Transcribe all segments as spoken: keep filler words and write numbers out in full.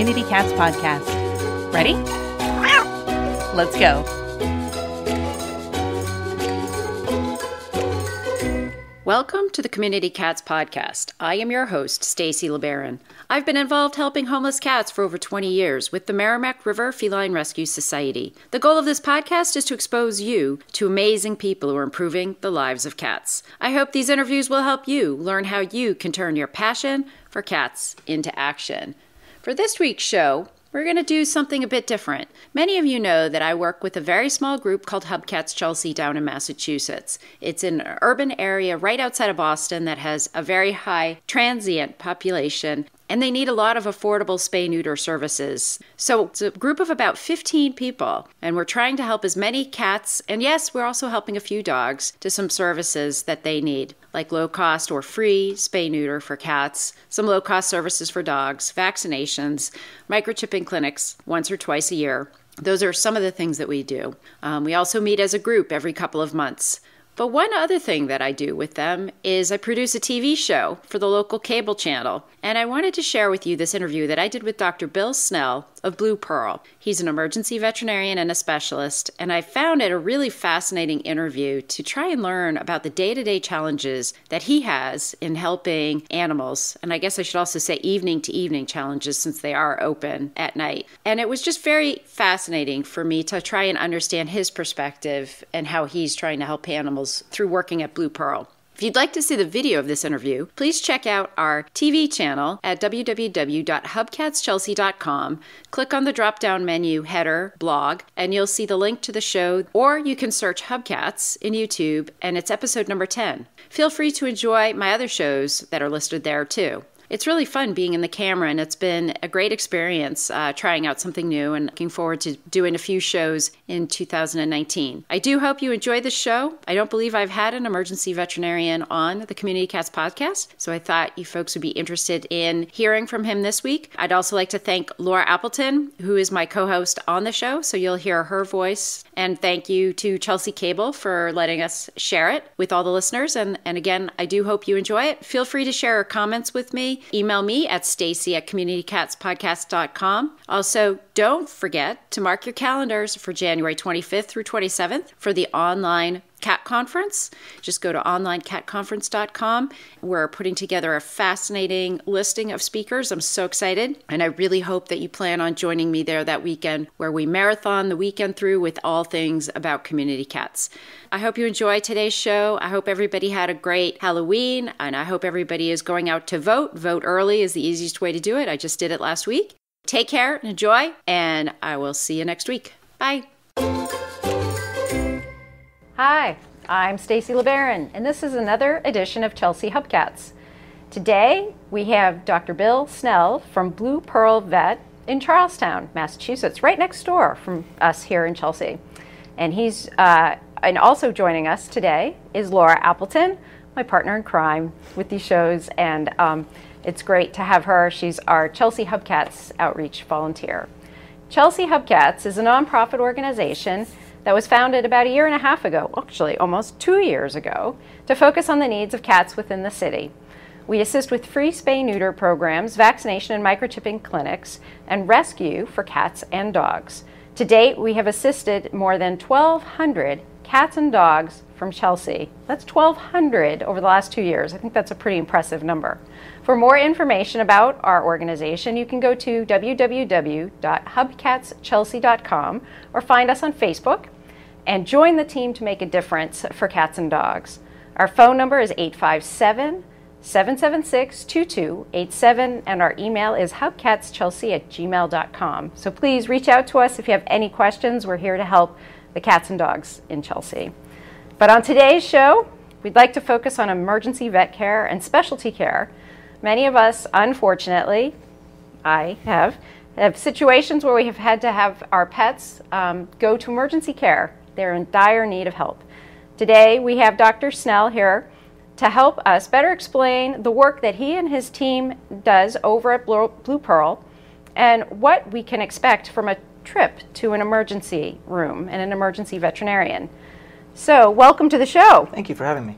Community Cats Podcast. Ready? Let's go. Welcome to the Community Cats Podcast. I am your host, Stacy LeBaron. I've been involved helping homeless cats for over twenty years with the Merrimack River Feline Rescue Society. The goal of this podcast is to expose you to amazing people who are improving the lives of cats. I hope these interviews will help you learn how you can turn your passion for cats into action. For this week's show, we're going to do something a bit different. Many of you know that I work with a very small group called HubCats Chelsea down in Massachusetts. It's an urban area right outside of Boston that has a very high transient population, and they need a lot of affordable spay-neuter services. So it's a group of about fifteen people, and we're trying to help as many cats, and yes, we're also helping a few dogs, to some services that they need, like low-cost or free spay-neuter for cats, some low-cost services for dogs, vaccinations, microchipping clinics once or twice a year. Those are some of the things that we do. Um, we also meet as a group every couple of months. But one other thing that I do with them is I produce a T V show for the local cable channel. And I wanted to share with you this interview that I did with Doctor Bill Snell of Blue Pearl. He's an emergency veterinarian and a specialist, and I found it a really fascinating interview to try and learn about the day-to-day challenges that he has in helping animals. And I guess I should also say evening-to-evening challenges, since they are open at night. And it was just very fascinating for me to try and understand his perspective and how he's trying to help animals through working at Blue Pearl. If you'd like to see the video of this interview, please check out our T V channel at w w w dot hub cats chelsea dot com. Click on the drop-down menu header, blog, and you'll see the link to the show, or you can search HubCats in YouTube, and it's episode number ten. Feel free to enjoy my other shows that are listed there too. It's really fun being in the camera, and it's been a great experience uh, trying out something new, and looking forward to doing a few shows in two thousand nineteen. I do hope you enjoy the show. I don't believe I've had an emergency veterinarian on the Community Cats Podcast, so I thought you folks would be interested in hearing from him this week. I'd also like to thank Laura Appleton, who is my co-host on the show, so you'll hear her voice. And thank you to Chelsea Cable for letting us share it with all the listeners. And, and again, I do hope you enjoy it. Feel free to share your comments with me. Email me at stacy at community cats podcast dot com. Also, don't forget to mark your calendars for January twenty-fifth through twenty-seventh for the online cat conference. Just go to online cat conference dot com. We're putting together a fascinating listing of speakers. I'm so excited, and I really hope that you plan on joining me there that weekend, where we marathon the weekend through with all things about community cats. I hope you enjoy today's show. I hope everybody had a great Halloween, and I hope everybody is going out to vote. Vote early is the easiest way to do it. I just did it last week. Take care and enjoy, and I will see you next week. Bye. Hi, I'm Stacy LeBaron, and this is another edition of Chelsea HubCats. Today, we have Doctor Bill Snell from Blue Pearl Vet in Charlestown, Massachusetts, right next door from us here in Chelsea. And he's, uh, and also joining us today is Laura Appleton, my partner in crime with these shows, and um, it's great to have her. She's our Chelsea HubCats outreach volunteer. Chelsea HubCats is a nonprofit organization that was founded about a year and a half ago, actually almost two years ago, to focus on the needs of cats within the city. We assist with free spay-neuter programs, vaccination and microchipping clinics, and rescue for cats and dogs. To date, we have assisted more than twelve hundred cats and dogs from Chelsea. That's twelve hundred over the last two years. I think that's a pretty impressive number. For more information about our organization, you can go to w w w dot hub cats chelsea dot com or find us on Facebook and join the team to make a difference for cats and dogs. Our phone number is eight five seven, seven seven six, two two eight seven, and our email is hub cats chelsea at gmail dot com. So please reach out to us if you have any questions. We're here to help the cats and dogs in Chelsea. But on today's show, we'd like to focus on emergency vet care and specialty care. Many of us, unfortunately, I have, have situations where we have had to have our pets um, go to emergency care. They're in dire need of help. Today, we have Doctor Snell here to help us better explain the work that he and his team does over at Blue Pearl and what we can expect from a trip to an emergency room and an emergency veterinarian. So, welcome to the show. Thank you for having me.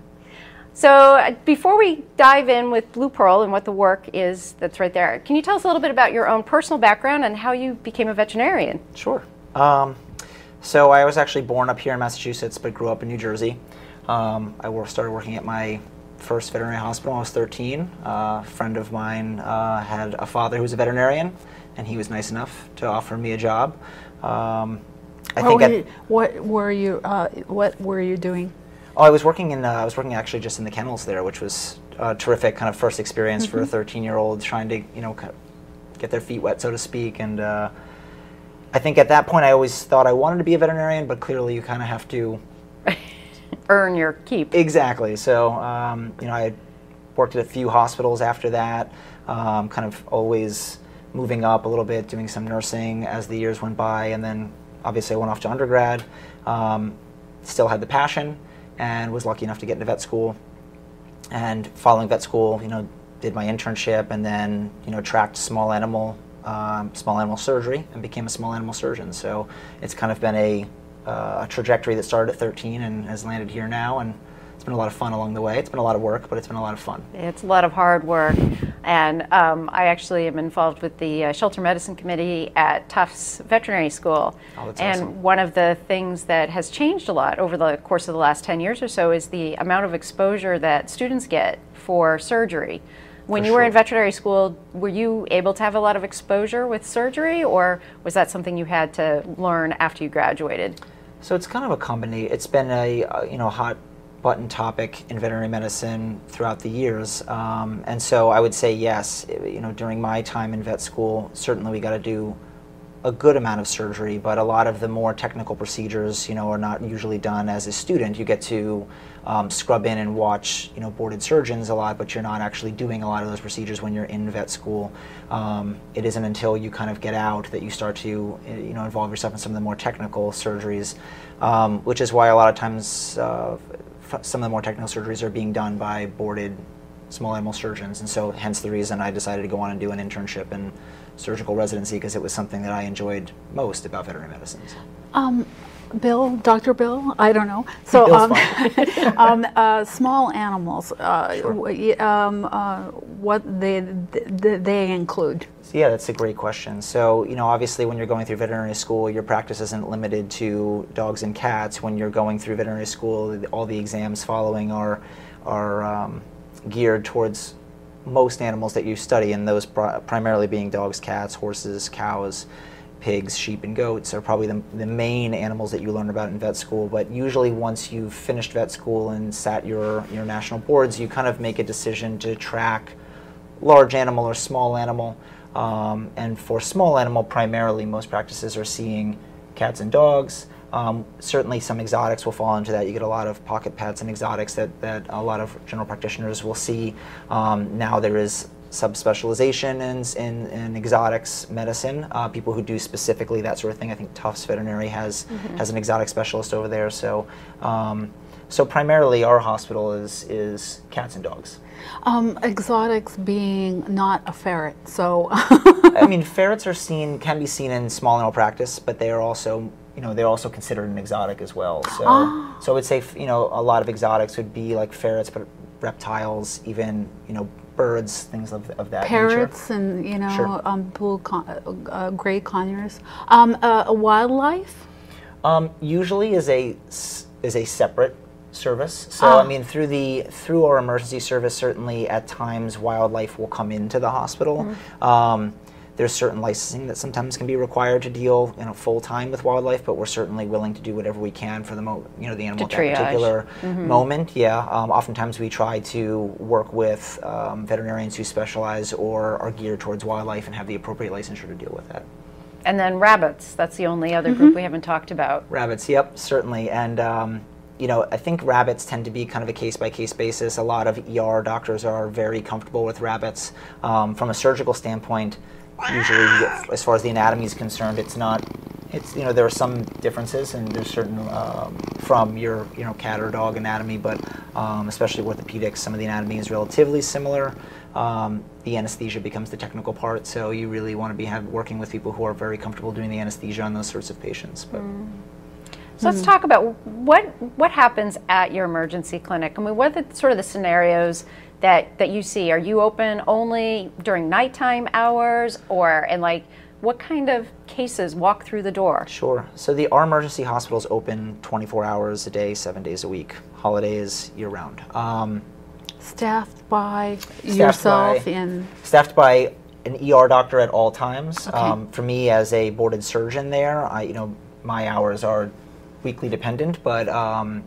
So before we dive in with Blue Pearl and what the work is that's right there, can you tell us a little bit about your own personal background and how you became a veterinarian? Sure. Um, so I was actually born up here in Massachusetts, but grew up in New Jersey. Um, I started working at my first veterinary hospital when I was thirteen. Uh, a friend of mine uh, had a father who was a veterinarian, and he was nice enough to offer me a job. Um, I think. What were you, what were you, uh, what were you doing? Oh, I was working in, uh, I was working actually just in the kennels there, which was a terrific kind of first experience mm-hmm. for a thirteen-year-old trying to, you know, kind of get their feet wet, so to speak. And uh, I think at that point I always thought I wanted to be a veterinarian, but clearly you kind of have to earn your keep. Exactly. So, um, you know, I worked at a few hospitals after that, um, kind of always moving up a little bit, doing some nursing as the years went by, and then obviously I went off to undergrad, um, still had the passion, and was lucky enough to get into vet school. And following vet school, you know, did my internship, and then, you know, tracked small animal, um, small animal surgery, and became a small animal surgeon. So it's kind of been a, uh, a trajectory that started at thirteen and has landed here now, and it's been a lot of fun along the way. It's been a lot of work, but it's been a lot of fun. It's a lot of hard work, and um, I actually am involved with the uh, Shelter Medicine Committee at Tufts Veterinary School. Oh, that's and awesome. One of the things that has changed a lot over the course of the last ten years or so is the amount of exposure that students get for surgery. When for you sure. were in veterinary school, were you able to have a lot of exposure with surgery, or was that something you had to learn after you graduated? So it's kind of a combination. It's been a uh, you know hot button topic in veterinary medicine throughout the years, um, and so I would say yes. You know, during my time in vet school, certainly we got to do a good amount of surgery, but a lot of the more technical procedures, you know, are not usually done as a student. You get to um, scrub in and watch, you know, boarded surgeons a lot, but you're not actually doing a lot of those procedures when you're in vet school. Um, it isn't until you kind of get out that you start to, you know, involve yourself in some of the more technical surgeries, um, which is why a lot of times. Uh, Some of the more technical surgeries are being done by boarded small animal surgeons, and so hence the reason I decided to go on and do an internship and surgical residency, because it was something that I enjoyed most about veterinary medicine. Um, Bill, Doctor Bill, I don't know. So um, um, uh, small animals, uh, sure. um, uh, what they th they include? Yeah, that's a great question. So you know, obviously, when you're going through veterinary school, your practice isn't limited to dogs and cats. When you're going through veterinary school, all the exams following are are um, geared towards most animals that you study, and those pr primarily being dogs, cats, horses, cows. Pigs, sheep, and goats are probably the, the main animals that you learn about in vet school, but usually once you've finished vet school and sat your, your national boards, you kind of make a decision to track large animal or small animal. Um, and for small animal, primarily most practices are seeing cats and dogs. Um, certainly some exotics will fall into that. You get a lot of pocket pets and exotics that, that a lot of general practitioners will see. Um, now there is subspecialization in, in, in exotics medicine, uh, people who do specifically that sort of thing. I think Tufts Veterinary has, mm-hmm. has an exotic specialist over there. So, um, so primarily our hospital is, is cats and dogs. Um, exotics being not a ferret, so. I mean, ferrets are seen, can be seen in small animal practice, but they are also you know, they're also considered an exotic as well. So, ah. so I would say, you know, a lot of exotics would be like ferrets, but reptiles, even, you know, birds, things of, of that Parrots nature. Parrots and, you know, sure. um, blue con uh, gray conures. Um, uh, wildlife? Um, usually is a, is a separate service. So, ah. I mean, through, the, through our emergency service, certainly at times wildlife will come into the hospital. Mm-hmm. um, There's certain licensing that sometimes can be required to deal, you know, full time with wildlife, but we're certainly willing to do whatever we can for the mo you know the animal at that particular mm-hmm. moment. Yeah, um, oftentimes we try to work with um, veterinarians who specialize or are geared towards wildlife and have the appropriate licensure to deal with that. And then rabbits. That's the only other mm-hmm. group we haven't talked about. Rabbits. Yep, certainly. And um, you know, I think rabbits tend to be kind of a case-by-case basis. A lot of E R doctors are very comfortable with rabbits um, from a surgical standpoint. Usually, as far as the anatomy is concerned, it's not. It's you know there are some differences, and there's certain um, from your you know cat or dog anatomy, but um, especially orthopedics, some of the anatomy is relatively similar. Um, the anesthesia becomes the technical part, so you really want to be have, working with people who are very comfortable doing the anesthesia on those sorts of patients. But. Mm. So let's talk about what what happens at your emergency clinic. I mean, what are the, sort of the scenarios that, that you see? Are you open only during nighttime hours, or, and like, what kind of cases walk through the door? Sure. So the our emergency hospital is open twenty-four hours a day, seven days a week, holidays, year round. Um, staffed by staffed yourself by, in? Staffed by an E R doctor at all times. Okay. Um, for me, as a boarded surgeon there, I, you know, my hours are weekly dependent, but um,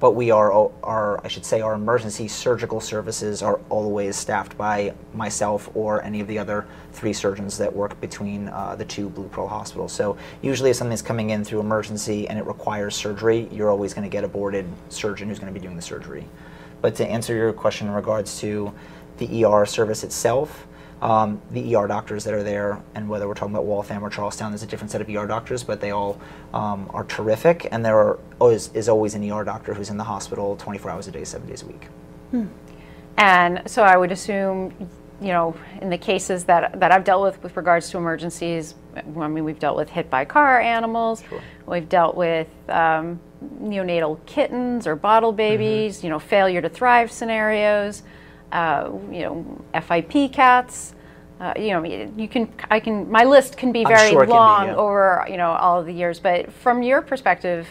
but we are, our, I should say, our emergency surgical services are always staffed by myself or any of the other three surgeons that work between uh, the two Blue Pearl hospitals. So usually if something's coming in through emergency and it requires surgery, you're always going to get a boarded surgeon who's going to be doing the surgery. But to answer your question in regards to the E R service itself, Um, the E R doctors that are there, and whether we're talking about Waltham or Charlestown, there's a different set of E R doctors, but they all um, are terrific, and there are, always, is always an E R doctor who's in the hospital twenty-four hours a day, seven days a week. Hmm. And so I would assume, you know, in the cases that, that I've dealt with with regards to emergencies, I mean, we've dealt with hit by car animals, sure. We've dealt with um, neonatal kittens or bottle babies, mm-hmm. you know, failure to thrive scenarios. Uh, you know, F I P cats. Uh, you know, you can. I can. My list can be very sure long be, yeah. over you know all of the years. But from your perspective,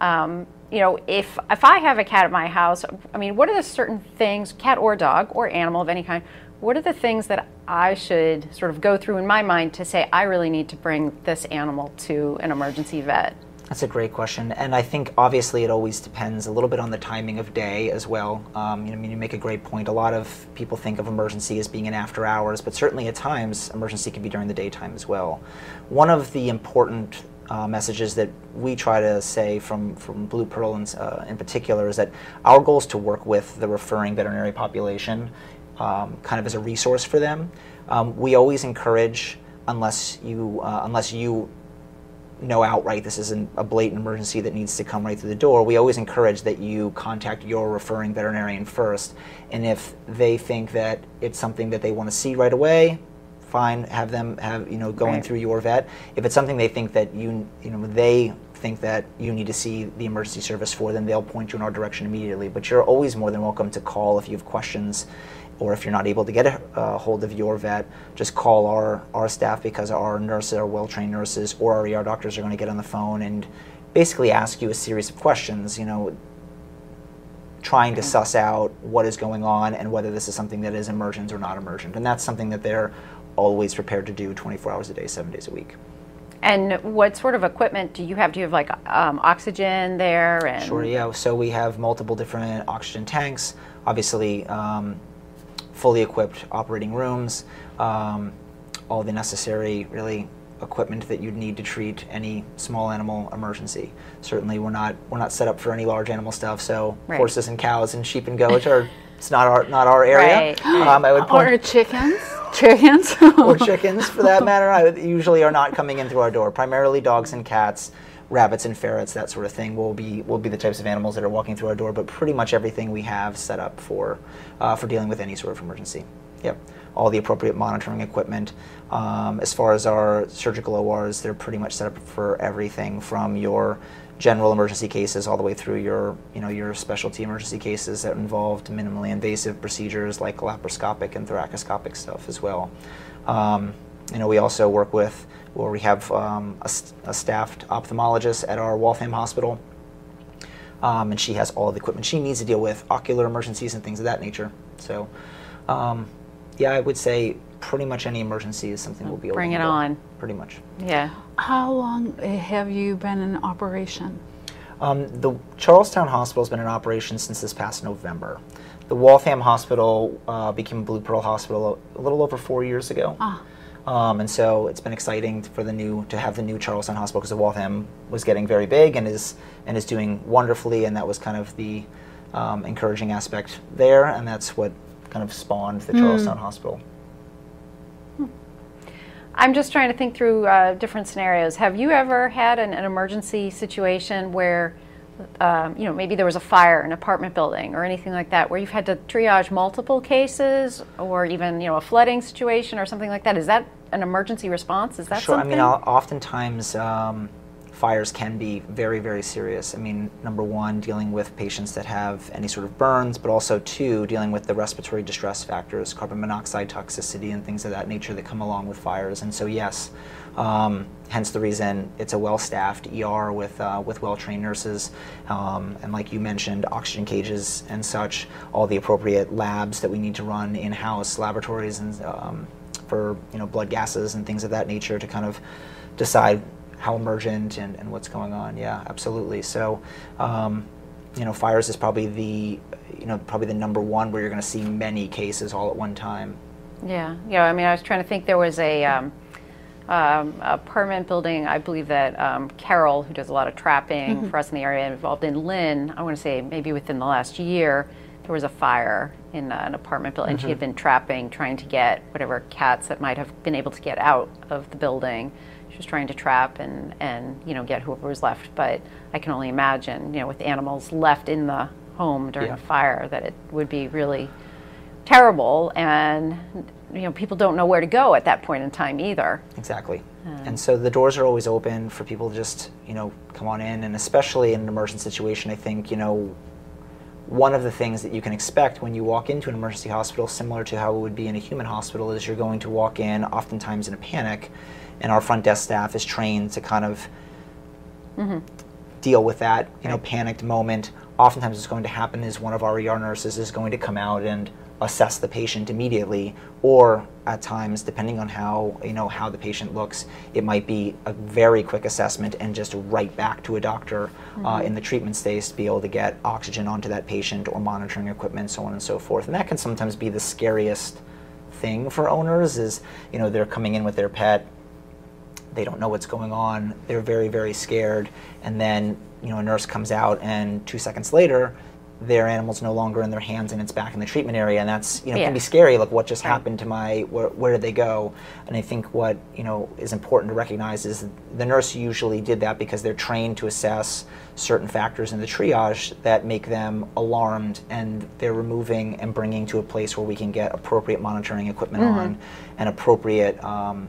um, you know, if if I have a cat at my house, I mean, what are the certain things, cat or dog or animal of any kind? What are the things that I should sort of go through in my mind to say I really need to bring this animal to an emergency vet? That's a great question, and I think obviously it always depends a little bit on the timing of day as well. Um, you know, I mean, you make a great point. A lot of people think of emergency as being in after hours, but certainly at times emergency can be during the daytime as well. One of the important uh, messages that we try to say from, from Blue Pearl in, uh, in particular is that our goal is to work with the referring veterinary population um, kind of as a resource for them. Um, we always encourage, unless you, uh, unless you no outright, this isn't a blatant emergency that needs to come right through the door, we always encourage that you contact your referring veterinarian first, and if they think that it's something that they want to see right away, fine, have them have, you know, going right. through your vet. If it's something they think that you, you know, they think that you need to see the emergency service for, then they'll point you in our direction immediately. But you're always more than welcome to call if you have questions, or if you're not able to get a uh, hold of your vet, just call our, our staff, because our nurses, our well-trained nurses, or our E R doctors are going to get on the phone and basically ask you a series of questions, you know, trying to suss out what is going on and whether this is something that is emergent or not emergent. And that's something that they're always prepared to do twenty-four hours a day, seven days a week. And what sort of equipment do you have? Do you have like um, oxygen there? And sure, yeah. So we have multiple different oxygen tanks, obviously, um, fully equipped operating rooms, um, all the necessary, really, equipment that you'd need to treat any small animal emergency. Certainly, we're not we're not set up for any large animal stuff. So right. horses and cows and sheep and goats are it's not our not our area. Right. Um, I would point, or chickens, chickens, or chickens for that matter. I would, usually are not coming in through our door. Primarily, dogs and cats, rabbits and ferrets, that sort of thing, will be will be the types of animals that are walking through our door. But pretty much everything we have set up for uh, for dealing with any sort of emergency. Yep, all the appropriate monitoring equipment. Um, as far as our surgical O Rs, they're pretty much set up for everything from your general emergency cases all the way through your you know your specialty emergency cases that involved minimally invasive procedures like laparoscopic and thoracoscopic stuff as well. Um, you know, we also work with, where we have um, a, a staffed ophthalmologist at our Waltham hospital, um, and she has all of the equipment she needs to deal with ocular emergencies and things of that nature. So, um, yeah, I would say pretty much any emergency is something we'll be able to bring it on. Pretty much. Yeah. How long have you been in operation? Um, the Charlestown hospital has been in operation since this past November. The Waltham hospital uh, became Blue Pearl hospital a little over four years ago. Ah. Um, and so it's been exciting for the new to have the new Charlestown hospital, because the Waltham was getting very big and is and is doing wonderfully, and that was kind of the um, encouraging aspect there, and that's what kind of spawned the mm. Charlestown hospital. Hmm. I'm just trying to think through uh, different scenarios. Have you ever had an, an emergency situation where um, you know maybe there was a fire in an apartment building or anything like that, where you've had to triage multiple cases, or even you know a flooding situation or something like that? Is that an emergency response? Is that sure, something? Sure. I mean, oftentimes um, fires can be very, very serious. I mean, number one, dealing with patients that have any sort of burns, but also two, dealing with the respiratory distress factors, carbon monoxide toxicity and things of that nature that come along with fires. And so yes, um, hence the reason it's a well-staffed E R with, uh, with well-trained nurses, um, and like you mentioned, oxygen cages and such, all the appropriate labs that we need to run in-house, laboratories and um, for you know, blood gases and things of that nature to kind of decide how emergent and, and what's going on. Yeah, absolutely. So, um, you know, fires is probably the, you know, probably the number one where you're going to see many cases all at one time. Yeah, yeah. I mean, I was trying to think. There was a, um, um, a permanent building, I believe that um, Carol, who does a lot of trapping mm-hmm. for us in the area, involved in Lynn. I want to say maybe within the last year, there was a fire in an apartment building, mm-hmm. and she had been trapping, trying to get whatever cats that might have been able to get out of the building. She was trying to trap and, and, you know, get whoever was left. But I can only imagine, you know, with animals left in the home during yeah. a fire, that it would be really terrible. And, you know, people don't know where to go at that point in time either. Exactly. Um, and so the doors are always open for people to just, you know, come on in. And especially in an emergent situation, I think, you know, one of the things that you can expect when you walk into an emergency hospital, similar to how it would be in a human hospital, is you're going to walk in oftentimes in a panic. And our front desk staff is trained to kind of mm-hmm. deal with that, you know, panicked moment. Oftentimes what's going to happen is one of our E R nurses is going to come out and assess the patient immediately, or at times, depending on how, you know, how the patient looks, it might be a very quick assessment and just right back to a doctor mm-hmm. uh, in the treatment space to be able to get oxygen onto that patient or monitoring equipment, so on and so forth. And that can sometimes be the scariest thing for owners is, you know, they're coming in with their pet, they don't know what's going on, they're very, very scared, and then, you know, a nurse comes out and two seconds later, their animal's no longer in their hands and it's back in the treatment area, and that's, you know, yeah. can be scary, like what just right. happened to my, where, where did they go? And I think what, you know, is important to recognize is the nurse usually did that because they're trained to assess certain factors in the triage that make them alarmed, and they're removing and bringing to a place where we can get appropriate monitoring equipment mm-hmm. on and appropriate, um,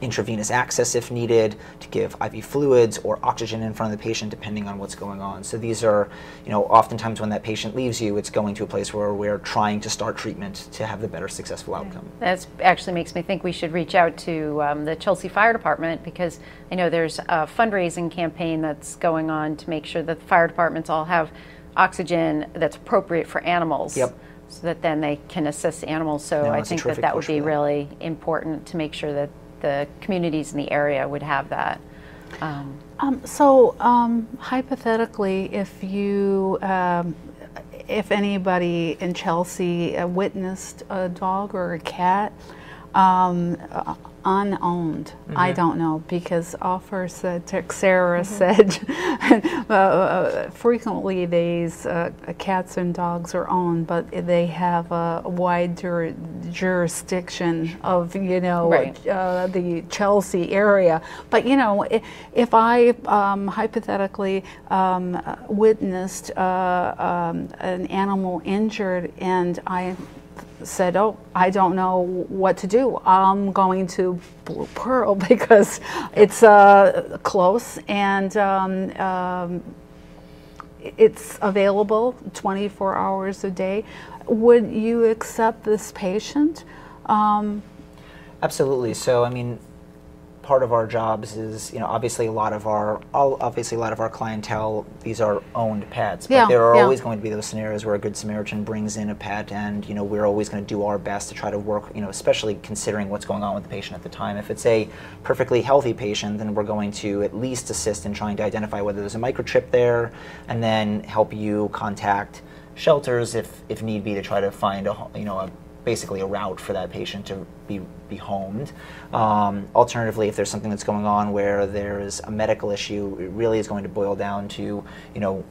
intravenous access if needed, to give I V fluids or oxygen in front of the patient depending on what's going on. So these are, you know, oftentimes when that patient leaves you, it's going to a place where we're trying to start treatment to have the better successful outcome. That actually makes me think we should reach out to um, the Chelsea Fire Department, because I know there's a fundraising campaign that's going on to make sure that the fire departments all have oxygen that's appropriate for animals. Yep. So that then they can assist animals. So no, I think that that would be that. really important to make sure that the communities in the area would have that. Um, um, so um, hypothetically, if you, um, if anybody in Chelsea uh, witnessed a dog or a cat, um, uh, unowned, mm-hmm. I don't know, because Offer said, Texera mm-hmm. said, uh, uh, frequently these uh, cats and dogs are owned, but they have a wide jur jurisdiction of, you know, right. uh, the Chelsea area. But, you know, if, if I um, hypothetically um, witnessed uh, um, an animal injured and I said, oh, I don't know what to do, I'm going to Blue Pearl because it's uh, close and um, um, it's available twenty-four hours a day. Would you accept this patient? Um, Absolutely. So, I mean, part of our jobs is, you know, obviously a lot of our, obviously a lot of our clientele, these are owned pets, but yeah, there are yeah. always going to be those scenarios where a Good Samaritan brings in a pet, and, you know, we're always going to do our best to try to work, you know, especially considering what's going on with the patient at the time. If it's a perfectly healthy patient, then we're going to at least assist in trying to identify whether there's a microchip there, and then help you contact shelters if, if need be, to try to find a, you know, a basically a route for that patient to be, be homed. Um, alternatively, if there's something that's going on where there is a medical issue, it really is going to boil down to, you know,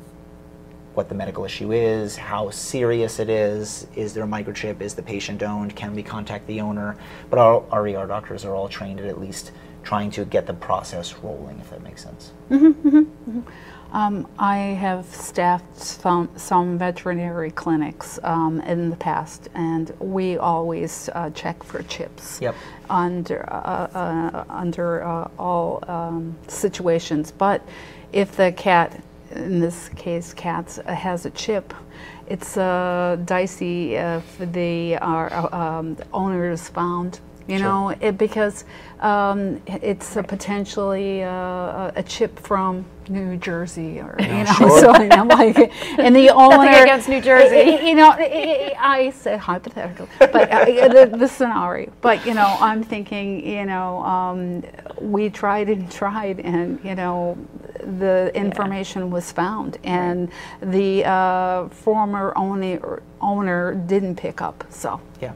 what the medical issue is, how serious it is, is there a microchip, is the patient owned, can we contact the owner? But our, our E R doctors are all trained at at least trying to get the process rolling, if that makes sense. Mm-hmm, mm-hmm, mm-hmm. Um, I have staffed some, some veterinary clinics um, in the past, and we always uh, check for CHIPS. Yep. under, uh, uh, under uh, all um, situations. But if the cat, in this case cats, uh, has a chip, it's uh, dicey if they are, uh, um, the owner is found. You sure. know, it, because um, it's a potentially uh, a chip from New Jersey, or no, you know, sure. so and I'm like, and the owner nothing against New Jersey, it, it, you know, it, it, I said hypothetical, but uh, the, the scenario. But you know, I'm thinking, you know, um, we tried and tried, and you know, the information yeah. was found, and right. the uh, former owner owner didn't pick up. So yeah.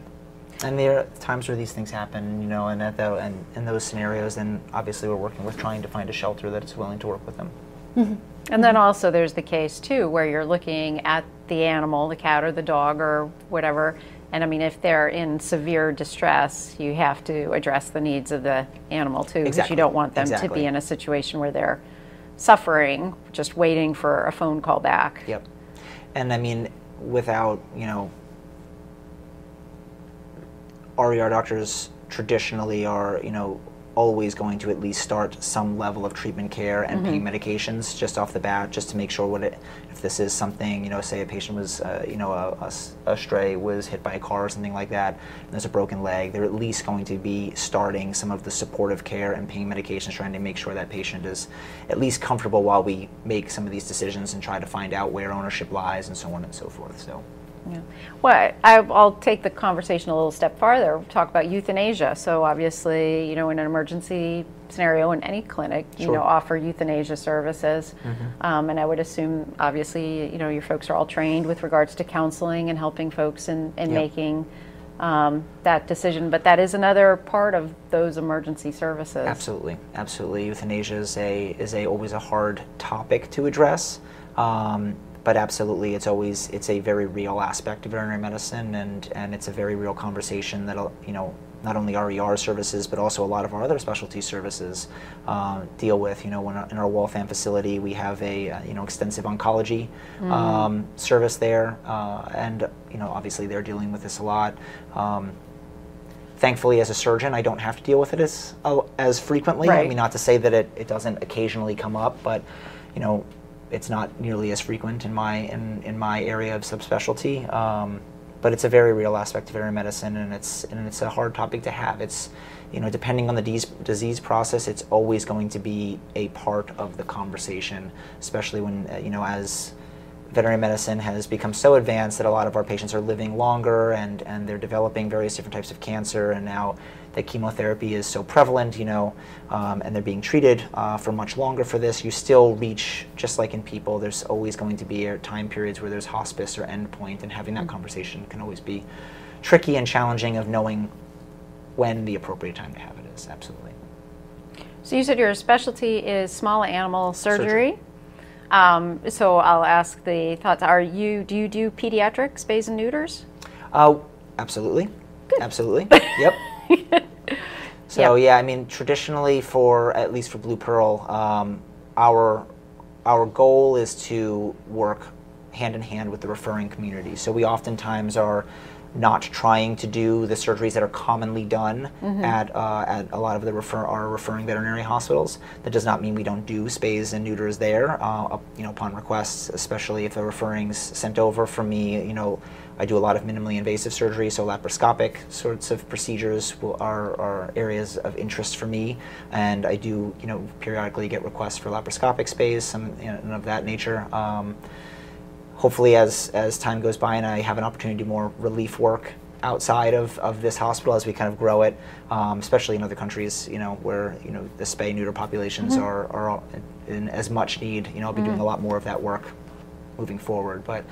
And there are times where these things happen, you know, and at the, and in those scenarios, then obviously we're working with trying to find a shelter that is willing to work with them. Mm-hmm. And mm-hmm. then also there's the case, too, where you're looking at the animal, the cat or the dog or whatever, and I mean, if they're in severe distress, you have to address the needs of the animal, too, because exactly. you don't want them exactly. to be in a situation where they're suffering, just waiting for a phone call back. Yep. And I mean, without, you know, R E R doctors traditionally are, you know, always going to at least start some level of treatment care and mm-hmm. pain medications just off the bat, just to make sure what it, if this is something, you know, say a patient was, uh, you know, a, a, a stray was hit by a car or something like that, and there's a broken leg, they're at least going to be starting some of the supportive care and pain medications, trying to make sure that patient is at least comfortable while we make some of these decisions and try to find out where ownership lies and so on and so forth. So. Yeah. Well, I, I'll take the conversation a little step farther. We'll talk about euthanasia. So obviously, you know, in an emergency scenario in any clinic, you sure. know, offer euthanasia services. Mm-hmm. um, and I would assume, obviously, you know, your folks are all trained with regards to counseling and helping folks in, in yep. making um, that decision. But that is another part of those emergency services. Absolutely. Absolutely. Euthanasia is, a, is a, always a hard topic to address. Um, But absolutely, it's always it's a very real aspect of veterinary medicine, and and it's a very real conversation that, you know, not only R E R services but also a lot of our other specialty services uh, deal with. You know, when our, in our Waltham facility, we have a uh, you know extensive oncology mm. um, service there, uh, and you know obviously they're dealing with this a lot. Um, Thankfully, as a surgeon, I don't have to deal with it as uh, as frequently. Right. I mean, not to say that it it doesn't occasionally come up, but you know. It's not nearly as frequent in my in, in my area of subspecialty, um, but it's a very real aspect of veterinary medicine, and it's and it's a hard topic to have. It's, you know, depending on the de disease process, it's always going to be a part of the conversation, especially when uh, you know as veterinary medicine has become so advanced that a lot of our patients are living longer and and they're developing various different types of cancer, and now that chemotherapy is so prevalent, you know, um, and they're being treated uh, for much longer for this, you still reach, just like in people, there's always going to be time periods where there's hospice or endpoint, and having that mm-hmm. conversation can always be tricky and challenging of knowing when the appropriate time to have it is, absolutely. So you said your specialty is small animal surgery? surgery. Um, so I'll ask the thoughts. Are you do you do pediatric spays and neuters? Uh, absolutely. Good. Absolutely. Yep. So yep. yeah, I mean, traditionally, for at least for Blue Pearl, um, our our goal is to work hand in hand with the referring community. So we oftentimes are not trying to do the surgeries that are commonly done mm-hmm. at, uh, at a lot of the refer our referring veterinary hospitals. That does not mean we don't do spays and neuters there, uh, up, you know, upon requests, especially if the referring's sent over for me. You know, I do a lot of minimally invasive surgery, so laparoscopic sorts of procedures will, are, are areas of interest for me, and I do, you know, periodically get requests for laparoscopic spays, some you know, of that nature. Um, Hopefully, as, as time goes by and I have an opportunity to do more relief work outside of, of this hospital as we kind of grow it, um, especially in other countries, you know, where, you know, the spay-neuter populations mm-hmm. are, are in as much need. You know, I'll be mm-hmm. doing a lot more of that work moving forward. But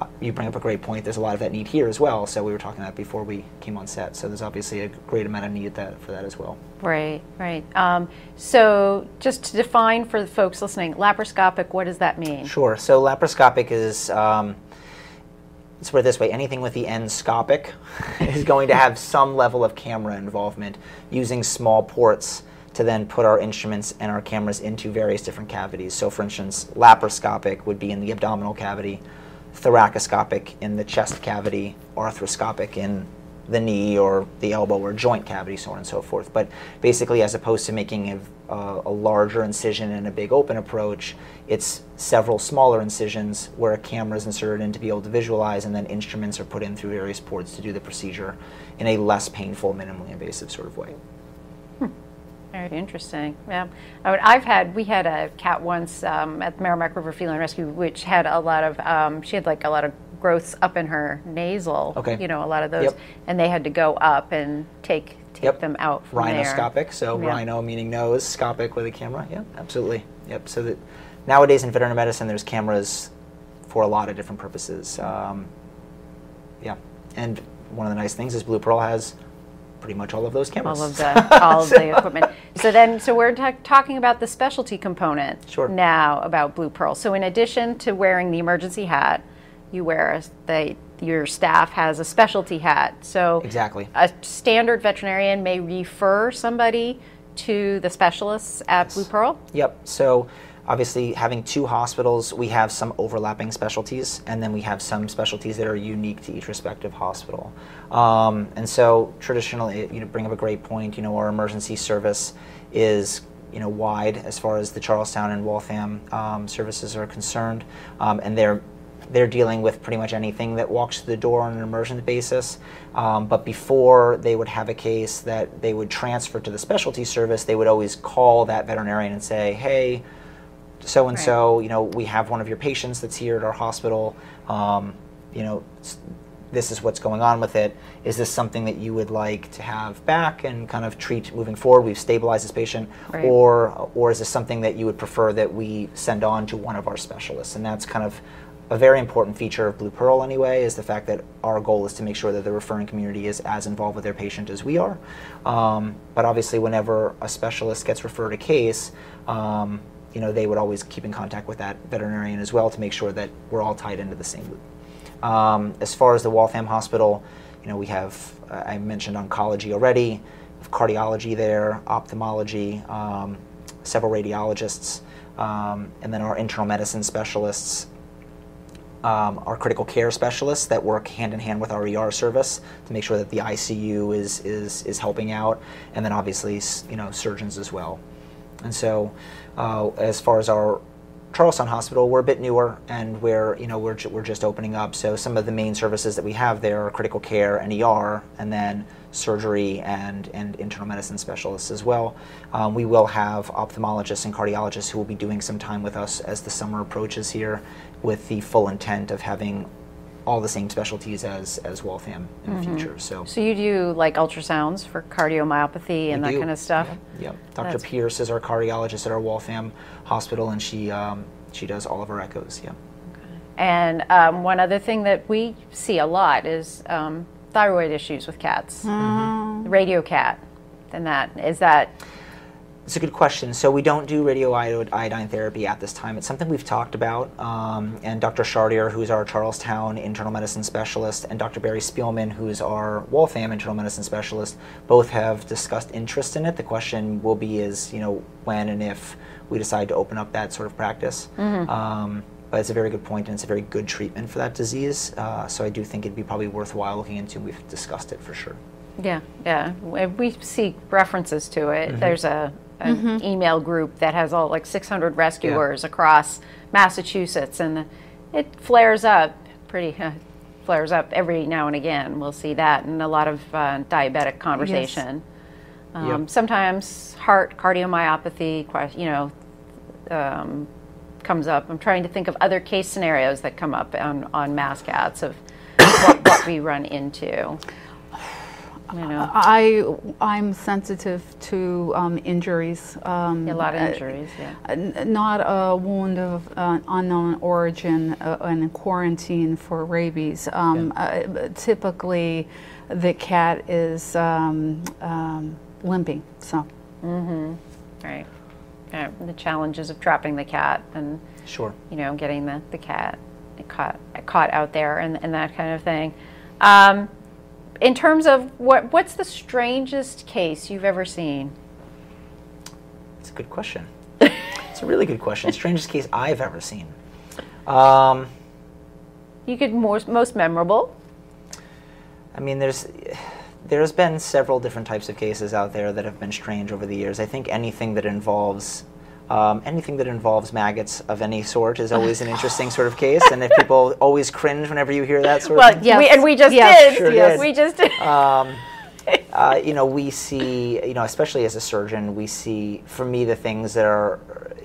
uh, you bring up a great point. There's a lot of that need here as well. So we were talking about before we came on set. So there's obviously a great amount of need that, for that as well. Right, right. Um, so just to define for the folks listening, laparoscopic, what does that mean? Sure. So laparoscopic is, um, let's put it this way, anything with the end scopic is going to have some level of camera involvement using small ports to then put our instruments and our cameras into various different cavities. So for instance, laparoscopic would be in the abdominal cavity, thoracoscopic in the chest cavity, arthroscopic in the knee or the elbow or joint cavity, so on and so forth. But basically, as opposed to making a, uh, a larger incision and a big open approach, it's several smaller incisions where a camera is inserted in to be able to visualize, and then instruments are put in through various ports to do the procedure in a less painful, minimally invasive sort of way. Hmm. Very interesting. Yeah, I mean, I've had, we had a cat once um, at the Merrimack River Feline Rescue, which had a lot of, um, she had like a lot of growths up in her nasal, okay. you know, a lot of those, yep. and they had to go up and take take yep. them out from Rhinoscopic, there. so yeah. rhino meaning nose, scopic with a camera, yeah, absolutely. Yep. So that nowadays in veterinary medicine, there's cameras for a lot of different purposes. Um, yeah, and one of the nice things is Blue Pearl has pretty much all of those cameras. All of the, all of so. the equipment. So then, so we're t talking about the specialty component sure. now about Blue Pearl. So in addition to wearing the emergency hat, you wear a, the, your staff has a specialty hat. So exactly. a standard veterinarian may refer somebody to the specialists at yes. Blue Pearl? Yep. So obviously having two hospitals, we have some overlapping specialties, and then we have some specialties that are unique to each respective hospital. Um, and so traditionally, you know, bring up a great point, you know, our emergency service is you know, wide as far as the Charlestown and Waltham um, services are concerned, um, and they're They're dealing with pretty much anything that walks through the door on an emergent basis. Um, but before they would have a case that they would transfer to the specialty service, they would always call that veterinarian and say, hey, so-and-so, right. you know, we have one of your patients that's here at our hospital. Um, you know, this is what's going on with it. Is this something that you would like to have back and kind of treat moving forward? We've stabilized this patient, right. or or is this something that you would prefer that we send on to one of our specialists? And that's kind of a very important feature of Blue Pearl anyway, is the fact that our goal is to make sure that the referring community is as involved with their patient as we are. Um, but obviously whenever a specialist gets referred a case, um, you know, they would always keep in contact with that veterinarian as well to make sure that we're all tied into the same loop. Um, as far as the Waltham Hospital, you know, we have, uh, I mentioned oncology already, cardiology there, ophthalmology, um, several radiologists, um, and then our internal medicine specialists. Um, our critical care specialists that work hand in hand with our E R service to make sure that the I C U is is is helping out, and then obviously you know surgeons as well. And so, uh, as far as our Charlestown Hospital, we're a bit newer, and we're you know we're we're just opening up. So some of the main services that we have there are critical care and E R, and then surgery and and internal medicine specialists as well. Um, we will have ophthalmologists and cardiologists who will be doing some time with us as the summer approaches here, with the full intent of having all the same specialties as as Waltham in mm-hmm. the future. So, so you do like ultrasounds for cardiomyopathy and that kind of stuff. Yeah, yeah. Doctor That's... Pierce is our cardiologist at our Waltham Hospital, and she um, she does all of our echoes. Yeah. Okay. And um, one other thing that we see a lot is um, thyroid issues with cats. Mm-hmm. Radio cat, and that is that. It's a good question. So we don't do radioiodine therapy at this time. It's something we've talked about. Um, and Doctor Shardier, who is our Charlestown internal medicine specialist, and Doctor Barry Spielman, who is our Waltham internal medicine specialist, both have discussed interest in it. The question will be is, you know, when and if we decide to open up that sort of practice. Mm-hmm. um, but it's a very good point, and it's a very good treatment for that disease. Uh, so I do think it'd be probably worthwhile looking into. We've discussed it for sure. Yeah, yeah. We see references to it. Mm-hmm. There's a an mm-hmm. email group that has all like six hundred rescuers yeah. across Massachusetts, and it flares up pretty uh, flares up every now and again. We'll see that, and a lot of uh, diabetic conversation. Yes. Um, yep. Sometimes heart cardiomyopathy, you know, um, comes up. I'm trying to think of other case scenarios that come up on on Mass Cats of what, what we run into. You know. I, I'm sensitive to um, injuries. Um, a lot of injuries, uh, yeah. Not a wound of uh, unknown origin uh, and a quarantine for rabies. Um, yeah. uh, typically, the cat is um, um, limping, so. Mm-hmm, right. Uh, the challenges of trapping the cat and, sure. you know, getting the, the cat caught, caught out there and, and that kind of thing. Um, In terms of what, what's the strangest case you've ever seen? That's a good question. It's a really good question. Strangest case I've ever seen. Um, you could more, most memorable. I mean, there's there's been several different types of cases out there that have been strange over the years. I think anything that involves um, anything that involves maggots of any sort is always an interesting sort of case, and if people always cringe whenever you hear that sort well, of thing. Yes. We, and we just yes. did. Sure yes. did. We just did. Um, Uh, you know, we see, you know, especially as a surgeon, we see, for me, the things that are,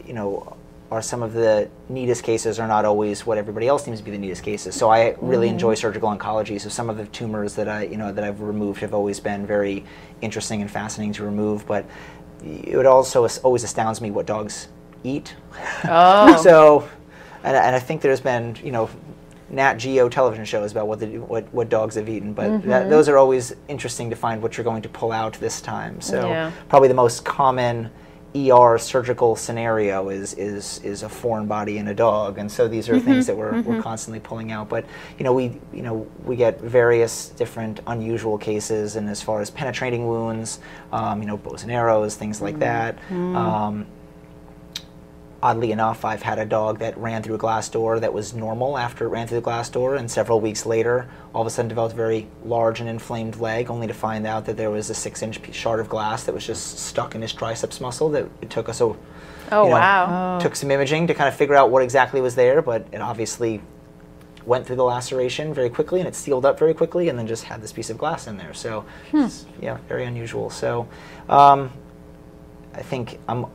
you know, are some of the neatest cases are not always what everybody else seems to be the neatest cases. So I really mm-hmm. enjoy surgical oncology. So some of the tumors that I, you know, that I've removed have always been very interesting and fascinating to remove. But it also always astounds me what dogs eat. Oh. So, and, and I think there's been, you know, Nat Geo television shows about what, the, what, what dogs have eaten, but mm-hmm. that, those are always interesting to find what you're going to pull out this time. So yeah. probably the most common E R surgical scenario is, is, is a foreign body in a dog, and so these are mm-hmm. things that we're, mm-hmm. we're constantly pulling out. But you know, we, you know, we get various different unusual cases, and as far as penetrating wounds, um, you know, bows and arrows, things like mm-hmm. that. Mm-hmm. Um, Oddly enough, I've had a dog that ran through a glass door that was normal after it ran through the glass door, and several weeks later, all of a sudden developed a very large and inflamed leg, only to find out that there was a six-inch shard of glass that was just stuck in his triceps muscle that it took us a, oh, you know, wow. took some imaging to kind of figure out what exactly was there, but it obviously went through the laceration very quickly, and it sealed up very quickly, and then just had this piece of glass in there. So, hmm. it's, yeah, very unusual. So, um, I think I'm...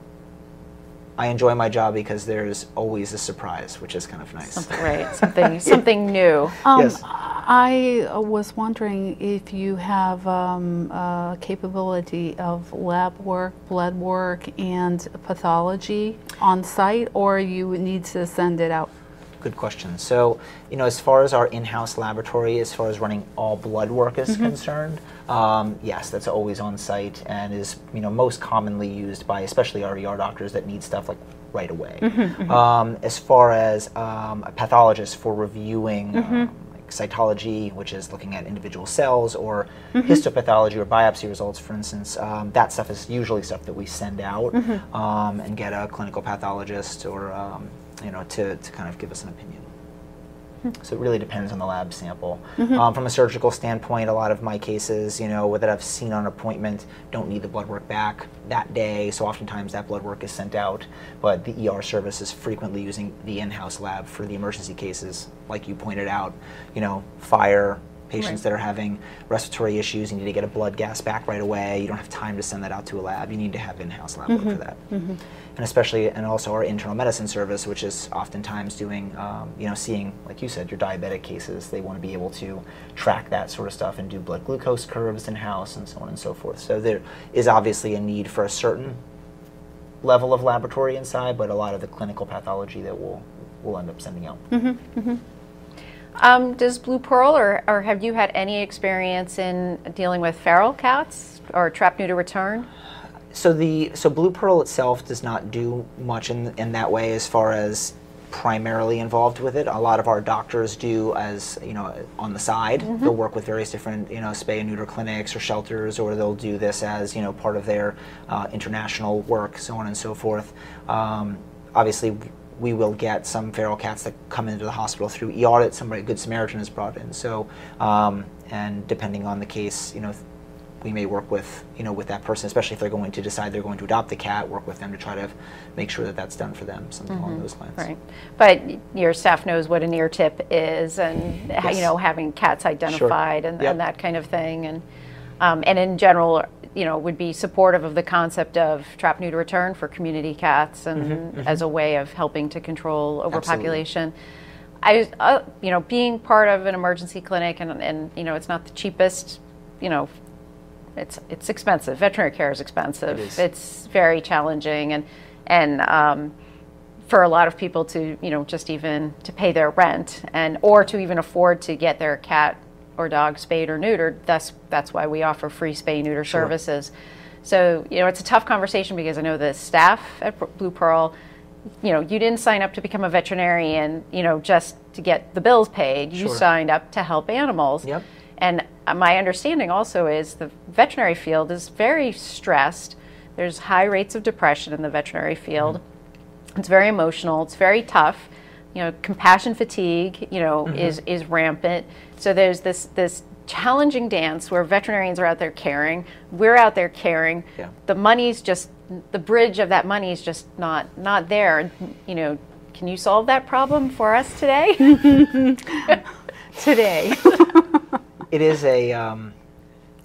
I enjoy my job because there's always a surprise, which is kind of nice. Something, right, something, something new. Um, yes. I was wondering if you have um, uh, capability of lab work, blood work, and pathology on site, or you need to send it out? Good question. So, you know, as far as our in-house laboratory, as far as running all blood work is mm-hmm. concerned, um, yes, that's always on site and is, you know, most commonly used by especially our E R doctors that need stuff like right away. Mm-hmm. um, as far as um, a pathologist for reviewing mm-hmm. um, like cytology, which is looking at individual cells, or mm-hmm. histopathology or biopsy results, for instance, um, that stuff is usually stuff that we send out mm-hmm. um, and get a clinical pathologist or um, you know, to, to kind of give us an opinion. Hmm. So it really depends on the lab sample. Mm-hmm. um, from a surgical standpoint, a lot of my cases, you know, that I've seen on appointment don't need the blood work back that day, so oftentimes that blood work is sent out, but the E R service is frequently using the in-house lab for the emergency cases, like you pointed out, you know, fire, patients right. that are having respiratory issues, you need to get a blood gas back right away. You don't have time to send that out to a lab. You need to have in-house lab mm-hmm. work for that. Mm-hmm. And especially, and also our internal medicine service, which is oftentimes doing, um, you know, seeing, like you said, your diabetic cases. They want to be able to track that sort of stuff and do blood glucose curves in-house and so on and so forth. So there is obviously a need for a certain level of laboratory inside, but a lot of the clinical pathology that we'll, we'll end up sending out. Mm-hmm. Mm-hmm. Um, does Blue Pearl, or, or have you had any experience in dealing with feral cats or trapped, neuter, return? So the so Blue Pearl itself does not do much in in that way as far as primarily involved with it. A lot of our doctors do, as you know, on the side. Mm-hmm. They'll work with various different, you know, spay and neuter clinics or shelters, or they'll do this as, you know, part of their uh, international work, so on and so forth. Um, obviously, we will get some feral cats that come into the hospital through E R that somebody, Good Samaritan, has brought in. So, um, and depending on the case, you know, we may work with, you know, with that person, especially if they're going to decide they're going to adopt the cat, work with them to try to make sure that that's done for them, something mm-hmm. along those lines. Right. But your staff knows what an ear tip is, and yes. you know, having cats identified sure. and, yep. and that kind of thing, and um, and in general, you know, would be supportive of the concept of trap, neuter, return for community cats, and mm-hmm, mm-hmm. as a way of helping to control overpopulation. Absolutely. I, uh, you know, being part of an emergency clinic, and and you know, it's not the cheapest. You know, it's it's expensive. Veterinary care is expensive. It is. It's very challenging, and and um, for a lot of people to, you know, just even to pay their rent, and or to even afford to get their cat or dog spayed or neutered. That's that's why we offer free spay neuter sure. services. So, you know, it's a tough conversation, because I know the staff at Blue Pearl, you know, you didn't sign up to become a veterinarian, you know, just to get the bills paid. You sure. signed up to help animals. Yep. And my understanding also is the veterinary field is very stressed. There's high rates of depression in the veterinary field. Mm-hmm. It's very emotional. It's very tough. You know, compassion fatigue, you know, mm-hmm. is, is rampant. So there's this, this challenging dance where veterinarians are out there caring. We're out there caring. Yeah. The money's just, the bridge of that money is just not, not there. You know, can you solve that problem for us today? Today. It is a, um,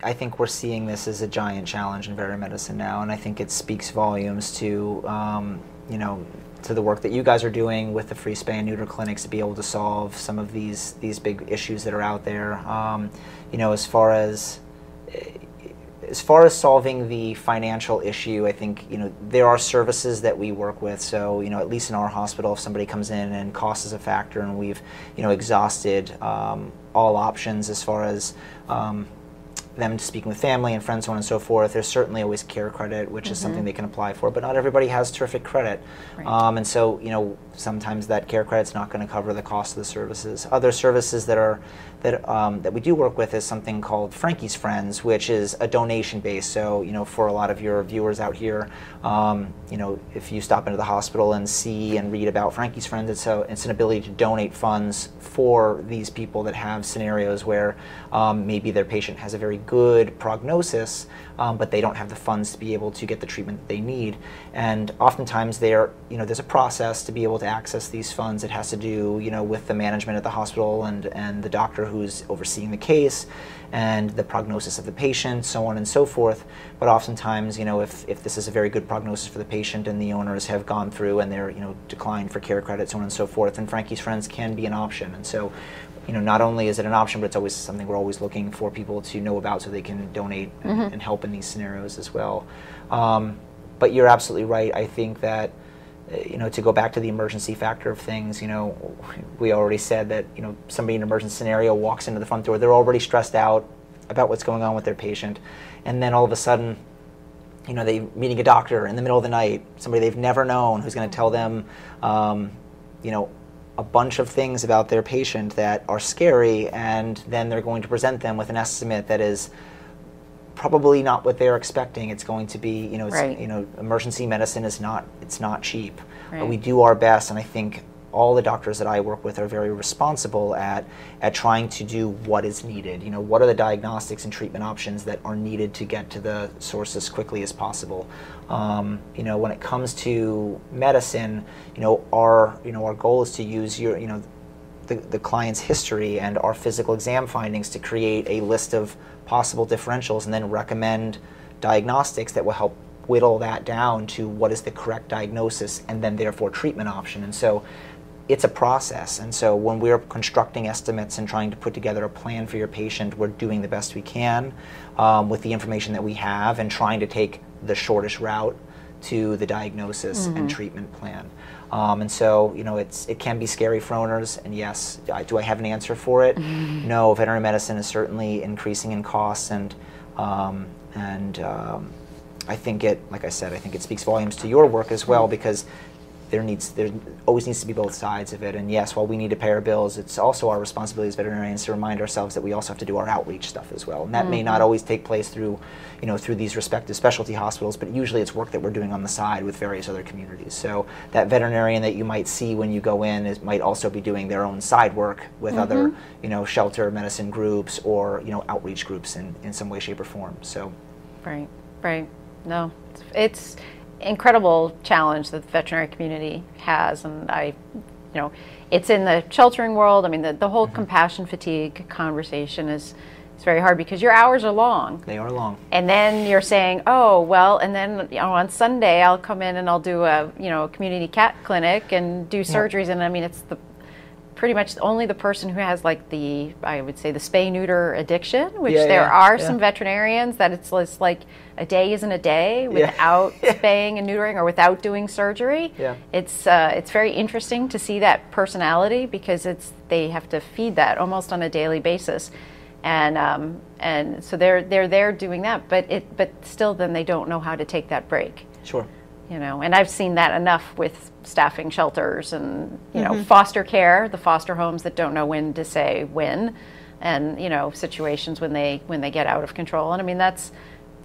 I think we're seeing this as a giant challenge in veterinary medicine now, and I think it speaks volumes to, um, you know, to the work that you guys are doing with the free spay and neuter clinics to be able to solve some of these these big issues that are out there. Um, you know, as far as as far as solving the financial issue, I think, you know, there are services that we work with. So, you know, at least in our hospital, if somebody comes in and cost is a factor, and we've, you know, exhausted um, all options as far as um, them speaking with family and friends, so on and so forth, there's certainly always care credit, which mm-hmm. is something they can apply for, but not everybody has terrific credit. Right. Um, and so, you know, sometimes that care credit's not going to cover the cost of the services. Other services that are that um, that we do work with is something called Frankie's Friends, which is a donation base. So, you know, for a lot of your viewers out here, um, you know, if you stop into the hospital and see and read about Frankie's Friends, it's, a, it's an ability to donate funds for these people that have scenarios where um, maybe their patient has a very good prognosis, um, but they don't have the funds to be able to get the treatment that they need. And oftentimes there, you know, there's a process to be able to access these funds. It has to do, you know, with the management at the hospital and, and the doctor who's overseeing the case and the prognosis of the patient, so on and so forth. But oftentimes, you know, if, if this is a very good prognosis for the patient and the owners have gone through and they're, you know, declined for care credit, so on and so forth, then Frankie's Friends can be an option. And so, you know, not only is it an option, but it's always something we're always looking for people to know about so they can donate mm-hmm. and, and help in these scenarios as well. Um, but you're absolutely right. I think that, you know, to go back to the emergency factor of things, you know, we already said that, you know, somebody in an emergency scenario walks into the front door, they're already stressed out about what's going on with their patient, and then all of a sudden, you know, they're meeting a doctor in the middle of the night, somebody they've never known who's going to tell them, um, you know, a bunch of things about their patient that are scary, and then they're going to present them with an estimate that is probably not what they're expecting. It's going to be, you know, it's, right. you know, emergency medicine is not, it's not cheap. Right. But we do our best, and I think all the doctors that I work with are very responsible at at trying to do what is needed. You know, what are the diagnostics and treatment options that are needed to get to the source as quickly as possible? Um, you know, when it comes to medicine, you know, our you know our goal is to use your you know the, the client's history and our physical exam findings to create a list of possible differentials, and then recommend diagnostics that will help whittle that down to what is the correct diagnosis and then therefore treatment option. And so it's a process. And so when we're constructing estimates and trying to put together a plan for your patient, we're doing the best we can um, with the information that we have and trying to take the shortest route to the diagnosis mm-hmm. and treatment plan. Um, and so, you know, it's it can be scary for owners, and yes, I, do I have an answer for it? Mm-hmm. No, veterinary medicine is certainly increasing in costs, and, um, and um, I think it, like I said, I think it speaks volumes to your work as well, because there needs, there always needs to be both sides of it. And yes, while we need to pay our bills, it's also our responsibility as veterinarians to remind ourselves that we also have to do our outreach stuff as well. And that mm-hmm. may not always take place through, you know, through these respective specialty hospitals, but usually it's work that we're doing on the side with various other communities. So that veterinarian that you might see when you go in is, might also be doing their own side work with mm-hmm. other, you know, shelter medicine groups or, you know, outreach groups in, in some way, shape, or form. So. Right, right. No, it's... incredible challenge that the veterinary community has, and I, you know, it's in the sheltering world. I mean, the, the whole mm-hmm. compassion fatigue conversation is it's very hard because your hours are long. They are long. And then you're saying, oh, well, and then, you know, on Sunday I'll come in and I'll do a, you know, community cat clinic and do surgeries. Yep. And I mean, it's the pretty much only the person who has like the, I would say the spay neuter addiction, which yeah, there yeah, are yeah. some veterinarians that it's, it's like a day isn't a day without yeah. spaying and neutering or without doing surgery. Yeah. It's uh, it's very interesting to see that personality because it's they have to feed that almost on a daily basis, and um, and so they're they're there doing that, but it but still then they don't know how to take that break. Sure. You know, and I've seen that enough with staffing shelters and, you know, mm-hmm. foster care, the foster homes that don't know when to say when, and, you know, situations when they when they get out of control. And I mean, that's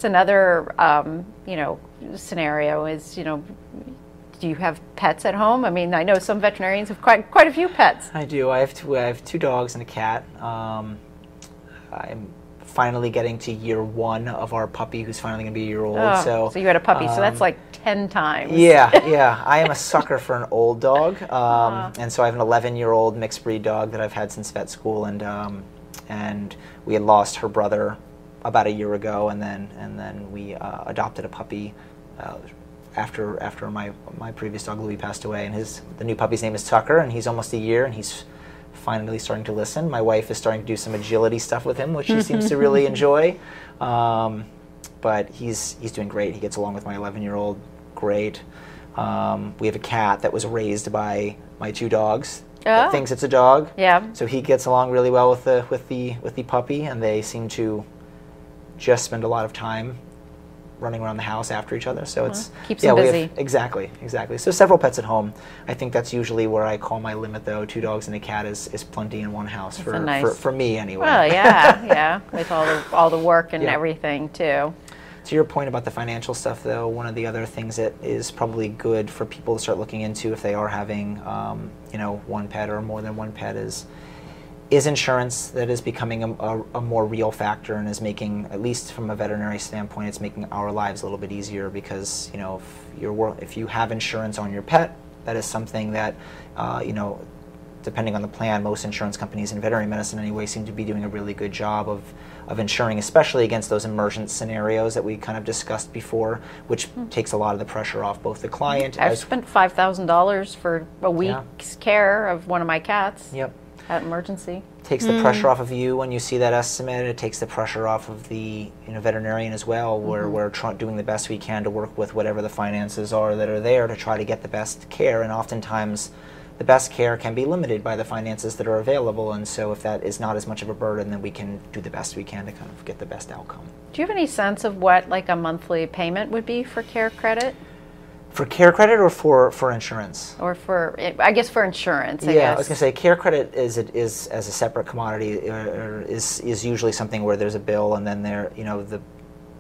that's another um, you know, scenario is, you know, do you have pets at home? I mean, I know some veterinarians have quite quite a few pets. I do. I have two. I have two dogs and a cat. Um, I'm finally getting to year one of our puppy, who's finally going to be a year old. Oh, so, so you had a puppy. Um, so that's like ten times. Yeah, yeah. I am a sucker for an old dog, um, uh-huh. and so I have an eleven-year-old mixed breed dog that I've had since vet school, and um, and we had lost her brother about a year ago, and then and then we uh, adopted a puppy uh, after after my my previous dog Louis passed away, and his the new puppy's name is Tucker, and he's almost a year, and he's finally starting to listen. My wife is starting to do some agility stuff with him, which she seems to really enjoy. Um, but he's he's doing great. He gets along with my eleven-year-old great. Um, we have a cat that was raised by my two dogs. Oh. Thinks it's a dog. Yeah. So he gets along really well with the with the with the puppy, and they seem to just spend a lot of time running around the house after each other. So well, it's keeps yeah, them busy. Have, exactly, exactly. So several pets at home. I think that's usually where I call my limit, though. Two dogs and a cat is, is plenty in one house for, nice, for for me anyway. Well, yeah, yeah, with all the all the work and yeah. everything too. To your point about the financial stuff, though, one of the other things that is probably good for people to start looking into if they are having, um, you know, one pet or more than one pet is. Is insurance that is becoming a, a, a more real factor and is making, at least from a veterinary standpoint, it's making our lives a little bit easier because, you know, if, you're, if you have insurance on your pet, that is something that, uh, you know, depending on the plan, most insurance companies in veterinary medicine anyway seem to be doing a really good job of, of insuring, especially against those emergent scenarios that we kind of discussed before, which mm. takes a lot of the pressure off both the client. I've as spent five thousand dollars for a week's yeah. care of one of my cats. Yep. At emergency. Takes the mm. pressure off of you when you see that estimate. It takes the pressure off of the you know, veterinarian as well. We're, mm-hmm. we're tr- doing the best we can to work with whatever the finances are that are there to try to get the best care. And oftentimes the best care can be limited by the finances that are available. And so if that is not as much of a burden, then we can do the best we can to kind of get the best outcome. Do you have any sense of what like a monthly payment would be for care credit? For care credit or for, for insurance? Or for, I guess for insurance, I yeah, guess. Yeah, I was going to say care credit is it is as a separate commodity or, or is is usually something where there's a bill and then they're, you know, the...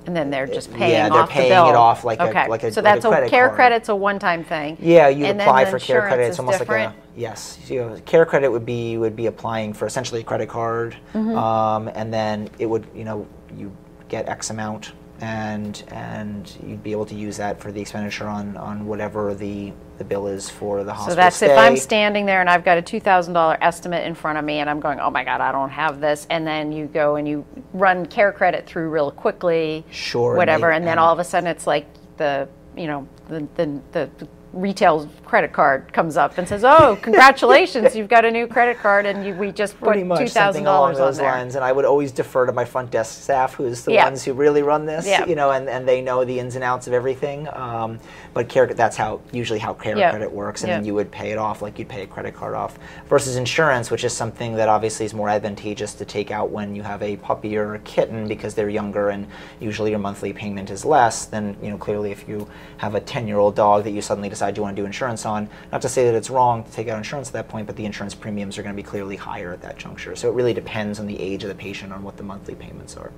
And then they're just paying yeah, off the bill. Yeah, they're paying the it off like, okay. a, like a So that's like a, a care card. Credit's a one-time thing. Yeah, you and apply for care credit. It's almost different. Like a, yes. You know, care credit would be would be applying for essentially a credit card mm-hmm. um, and then it would, you know, you get X amount and and you'd be able to use that for the expenditure on, on whatever the, the bill is for the hospital So that's stay. If I'm standing there and I've got a two thousand dollars estimate in front of me and I'm going, oh my God, I don't have this, and then you go and you run care credit through real quickly, sure, whatever, and, they, and then and all of a sudden it's like the, you know, the, the, the, the retail credit card comes up and says, oh, congratulations, you've got a new credit card and you, we just put two thousand dollars on those there. Lines. And I would always defer to my front desk staff, who's the yeah. ones who really run this, yeah. you know, and, and they know the ins and outs of everything. Um, but care, that's how usually how care yeah. credit works. And yeah. then you would pay it off like you'd pay a credit card off versus insurance, which is something that obviously is more advantageous to take out when you have a puppy or a kitten because they're younger and usually your monthly payment is less than, you know, clearly if you have a ten-year-old dog that you suddenly decide you want to do insurance on. Not to say that it's wrong to take out insurance at that point, but the insurance premiums are going to be clearly higher at that juncture. So it really depends on the age of the patient on what the monthly payments are.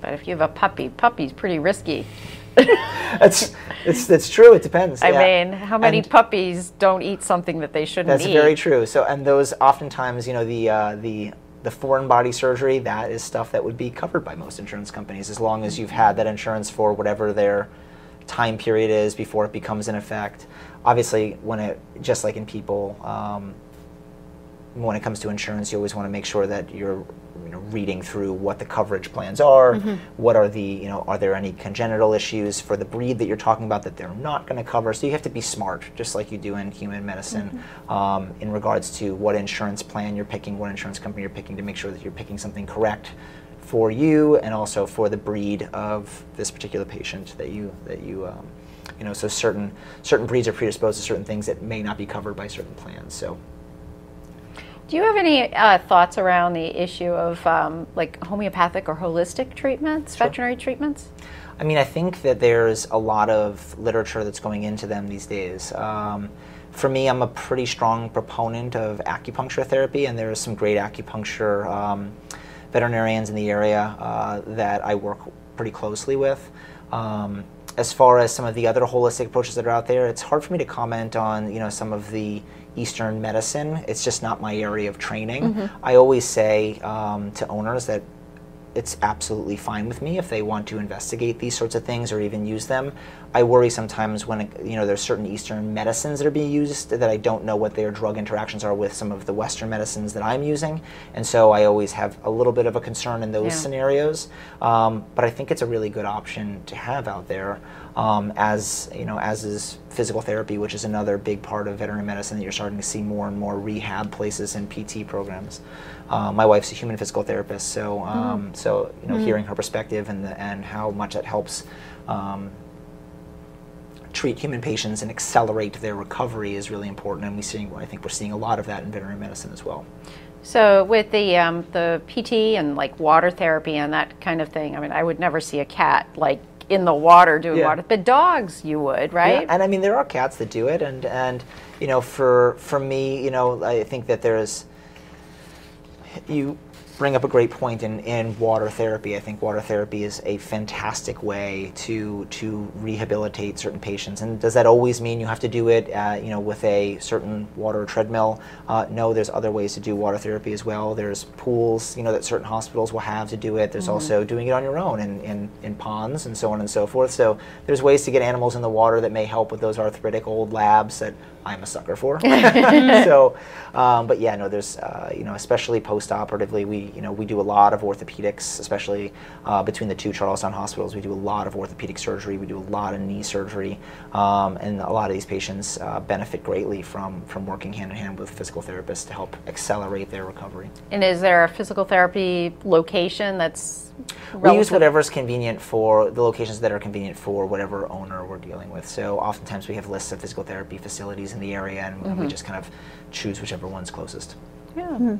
But if you have a puppy, puppy's pretty risky. that's, it's, that's true. It depends. I yeah. mean, how many and puppies don't eat something that they shouldn't that's eat? That's very true. So, and those oftentimes, you know, the uh, the the foreign body surgery, that is stuff that would be covered by most insurance companies as long as you've had that insurance for whatever their time period is before it becomes in effect. Obviously, when it just like in people, um, when it comes to insurance, you always want to make sure that you're you know, reading through what the coverage plans are. Mm-hmm. What are the you know are there any congenital issues for the breed that you're talking about that they're not going to cover? So you have to be smart, just like you do in human medicine, mm-hmm. um, in regards to what insurance plan you're picking, what insurance company you're picking, to make sure that you're picking something correct for you and also for the breed of this particular patient that you that you um, you know so certain certain breeds are predisposed to certain things that may not be covered by certain plans. So do you have any uh, thoughts around the issue of um, like homeopathic or holistic treatments, sure. veterinary treatments? I mean, I think that there's a lot of literature that's going into them these days. Um, For me, I'm a pretty strong proponent of acupuncture therapy, and there is some great acupuncture um, veterinarians in the area uh, that I work pretty closely with. Um, as far as some of the other holistic approaches that are out there, it's hard for me to comment on, you know, some of the Eastern medicine. It's just not my area of training. Mm-hmm. I always say um, to owners that it's absolutely fine with me if they want to investigate these sorts of things or even use them. I worry sometimes when, you know, there's certain Eastern medicines that are being used that I don't know what their drug interactions are with some of the Western medicines that I'm using. And so I always have a little bit of a concern in those yeah. scenarios. Um, but I think it's a really good option to have out there, um, as, you know, as is physical therapy, which is another big part of veterinary medicine that you're starting to see more and more rehab places and P T programs. Uh, my wife's a human physical therapist, so um, mm. so you know, mm. hearing her perspective and the, and how much it helps um, treat human patients and accelerate their recovery is really important. And we seeing I think we're seeing a lot of that in veterinary medicine as well. So with the um, the P T and like water therapy and that kind of thing, I mean, I would never see a cat like in the water doing yeah. water, but dogs you would, right? Yeah. And I mean, there are cats that do it, and and you know, for for me, you know, I think that there's. You bring up a great point in, in water therapy. I think water therapy is a fantastic way to to rehabilitate certain patients. And does that always mean you have to do it, uh, you know, with a certain water treadmill? Uh, no, there's other ways to do water therapy as well. There's pools, you know, that certain hospitals will have to do it. There's mm-hmm. also doing it on your own in, in, in ponds and so on and so forth. So there's ways to get animals in the water that may help with those arthritic old labs that I'm a sucker for. So, um, but yeah, no, there's, uh, you know, especially post-operatively, we, you know, we do a lot of orthopedics, especially uh, between the two Charlestown hospitals. We do a lot of orthopedic surgery. We do a lot of knee surgery. Um, and a lot of these patients uh, benefit greatly from, from working hand-in-hand with physical therapists to help accelerate their recovery. And is there a physical therapy location that's relative? We use whatever's convenient for the locations that are convenient for whatever owner we're dealing with. So oftentimes we have lists of physical therapy facilities in the area, and mm-hmm. we just kind of choose whichever one's closest. Yeah. Mm-hmm.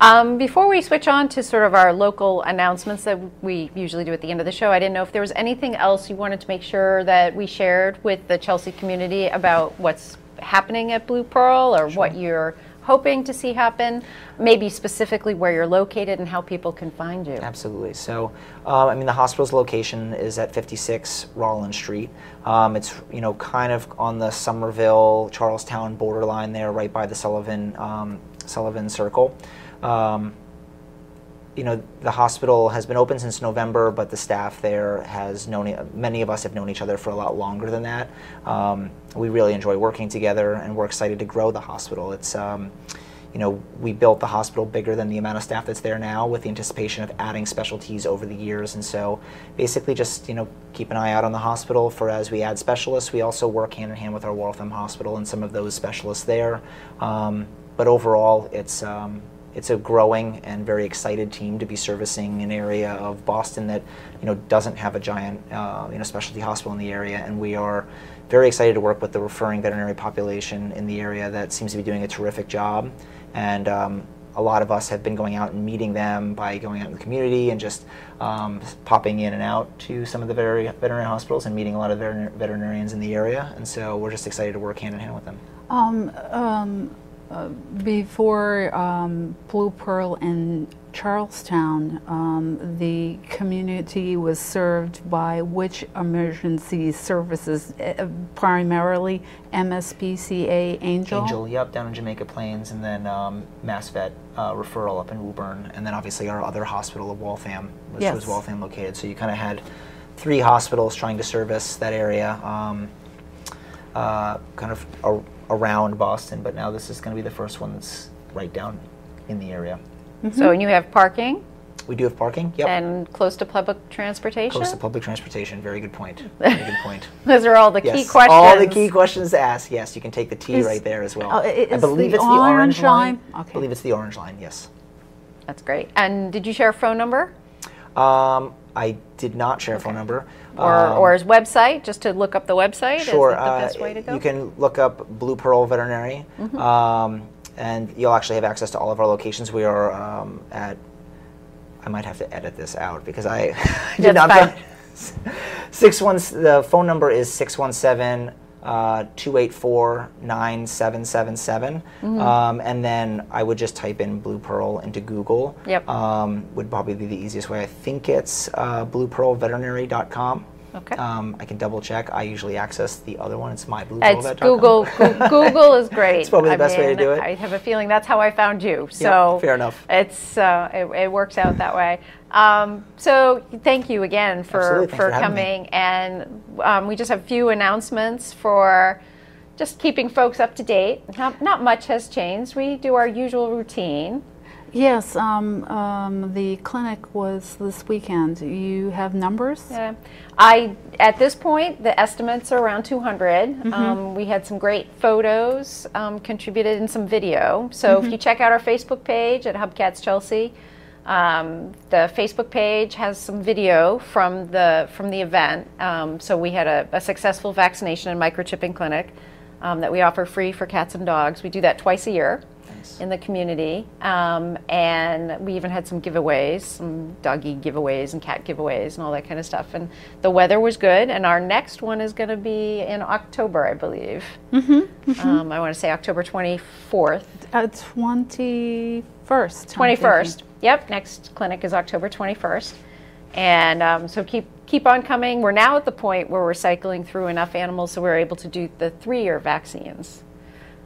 Um, before we switch on to sort of our local announcements that we usually do at the end of the show, I didn't know if there was anything else you wanted to make sure that we shared with the Chelsea community about what's happening at Blue Pearl or sure. what you're hoping to see happen, maybe specifically where you're located and how people can find you. Absolutely. So, uh, I mean, the hospital's location is at fifty-six Rollins Street. Um, it's, you know, kind of on the Somerville, Charlestown borderline there, right by the Sullivan, um, Sullivan Circle. Um, you know, the hospital has been open since November, but the staff there has known, many of us have known each other for a lot longer than that. Um, we really enjoy working together, and we're excited to grow the hospital. It's, um, you know, we built the hospital bigger than the amount of staff that's there now with the anticipation of adding specialties over the years. And so basically just, you know, keep an eye out on the hospital for as we add specialists. We also work hand in hand with our Waltham Hospital and some of those specialists there. Um, but overall, it's, um, It's a growing and very excited team to be servicing an area of Boston that, you know, doesn't have a giant, uh, you know, specialty hospital in the area, and we are very excited to work with the referring veterinary population in the area that seems to be doing a terrific job. And um, a lot of us have been going out and meeting them by going out in the community and just um, popping in and out to some of the veterinary hospitals and meeting a lot of veter veterinarians in the area. And so we're just excited to work hand in hand with them. Um, um Uh, before um, Blue Pearl and Charlestown, um, the community was served by which emergency services? Uh, primarily M S P C A Angel? Angel, yep, down in Jamaica Plains, and then um, MassVet uh, referral up in Woburn, and then obviously our other hospital of Waltham, which yes. was Waltham located. So you kind of had three hospitals trying to service that area, um, uh, kind of a around Boston, but now this is going to be the first one that's right down in the area. Mm-hmm. So, and you have parking? We do have parking, yep. And close to public transportation? Close to public transportation, very good point, very good point. Those are all the yes. key questions. All the key questions to ask, yes, you can take the T is, right there as well. Uh, I believe the it's the orange, orange line. line. Okay. I believe it's the orange line, yes. That's great. And did you share a phone number? Um, I did not share a okay. phone number. Or, um, or his website, just to look up the website? Sure. Is that the best uh, way to go? You can look up Blue Pearl Veterinary, mm-hmm. um, and you'll actually have access to all of our locations. We are um, at, I might have to edit this out because I did not find, six one, the phone number is six one seven Uh, two eight four, nine seven seven seven. Mm-hmm. Um, and then I would just type in Blue Pearl into Google. Yep. Um, would probably be the easiest way. I think it's uh, Blue Pearl Veterinary dot com. Okay. Um, I can double check. I usually access the other one. It's my Blue Pearl Vet dot com. Google. Google is great. It's probably the I best mean, way to do it. I have a feeling that's how I found you. So yep, fair enough. It's uh, it, it works out that way. Um, so thank you again for, for, for coming, and um, we just have a few announcements for just keeping folks up to date. Not, not much has changed. We do our usual routine. Yes, um, um, the clinic was this weekend. You have numbers? Yeah. I, at this point, the estimates are around two hundred. Mm-hmm. Um, we had some great photos um, contributed and some video. So mm-hmm. if you check out our Facebook page at HubCats Chelsea, um, the Facebook page has some video from the, from the event. Um, so we had a, a successful vaccination and microchipping clinic um, that we offer free for cats and dogs. We do that twice a year in the community, um, and we even had some giveaways, some doggy giveaways and cat giveaways and all that kind of stuff, and the weather was good, and our next one is going to be in October, I believe. Mm-hmm. Mm-hmm. Um, I want to say October twenty-fourth. Uh, twenty-first. twenty-first, yep, next clinic is October twenty-first, and um, so keep keep on coming. We're now at the point where we're cycling through enough animals so we're able to do the three-year vaccines.